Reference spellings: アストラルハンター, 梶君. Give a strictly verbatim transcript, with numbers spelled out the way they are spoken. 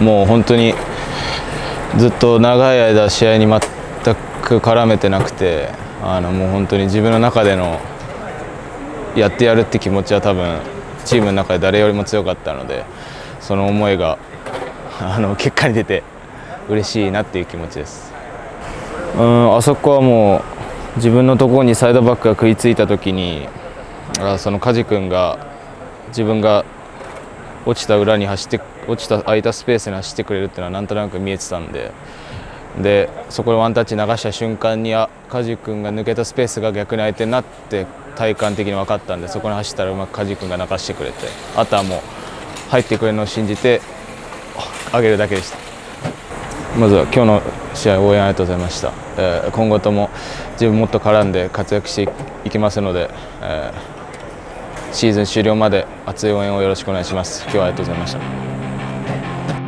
もう本当にずっと長い間試合に全く絡めてなくて、あのもう本当に自分の中でのやってやるって気持ちは多分チームの中で誰よりも強かったので、その思いがあの結果に出て嬉しいなっていう気持ちです。うん、あそこはもう自分のところにサイドバックが食いついた時に、その梶君が自分が落ちた裏に走って落ちた空いたスペースに走ってくれるっていうのはなんとなく見えてたんで、でそこでワンタッチ流した瞬間に、あ、梶君が抜けたスペースが逆に空いてるなって体感的に分かったんで、そこに走ったらうまく梶君が流してくれて、あとはもう入ってくれるのを信じて上げるだけでした。まずは今日の試合応援ありがとうございました。えー、今後とも自分もっと絡んで活躍していきますので、えー、シーズン終了まで熱い応援をよろしくお願いします。今日はありがとうございました。